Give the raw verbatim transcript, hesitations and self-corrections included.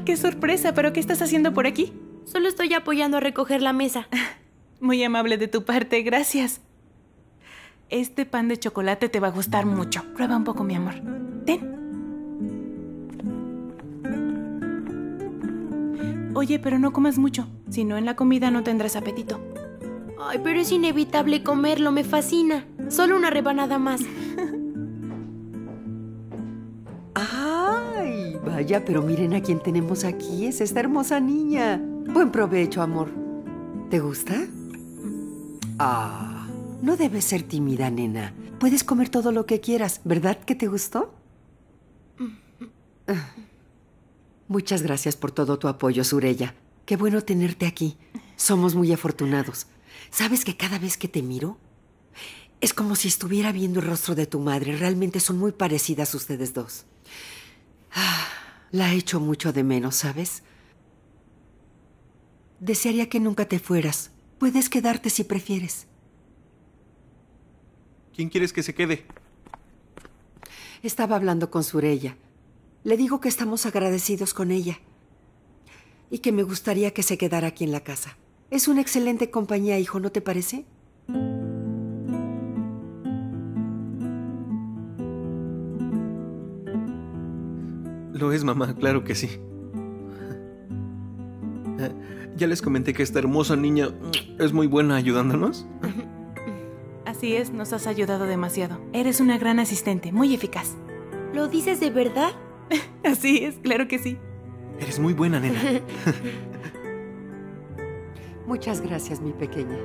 Ah, qué sorpresa, ¿pero qué estás haciendo por aquí? Solo estoy apoyando a recoger la mesa. Muy amable de tu parte, gracias. Este pan de chocolate te va a gustar mucho. Prueba un poco, mi amor. Ten. Oye, pero no comas mucho. Si no, en la comida no tendrás apetito. Ay, pero es inevitable comerlo, me fascina. Solo una rebanada más. Ay, vaya, pero miren a quién tenemos aquí. Es esta hermosa niña. Buen provecho, amor. ¿Te gusta? Ah, no debes ser tímida, nena. Puedes comer todo lo que quieras. ¿Verdad que te gustó? Ah. Muchas gracias por todo tu apoyo, Sureya. Qué bueno tenerte aquí. Somos muy afortunados. ¿Sabes que cada vez que te miro? Es como si estuviera viendo el rostro de tu madre. Realmente son muy parecidas ustedes dos. Ah, la echo mucho de menos, ¿sabes? Desearía que nunca te fueras. Puedes quedarte si prefieres. ¿Quién quieres que se quede? Estaba hablando con Sureya. Le digo que estamos agradecidos con ella y que me gustaría que se quedara aquí en la casa. Es una excelente compañía, hijo, ¿no te parece? Lo es, mamá, claro que sí. Ya les comenté que esta hermosa niña es muy buena ayudándonos. Así es, nos has ayudado demasiado. Eres una gran asistente, muy eficaz. ¿Lo dices de verdad? Así es, claro que sí. Eres muy buena, nena. Muchas gracias, mi pequeña.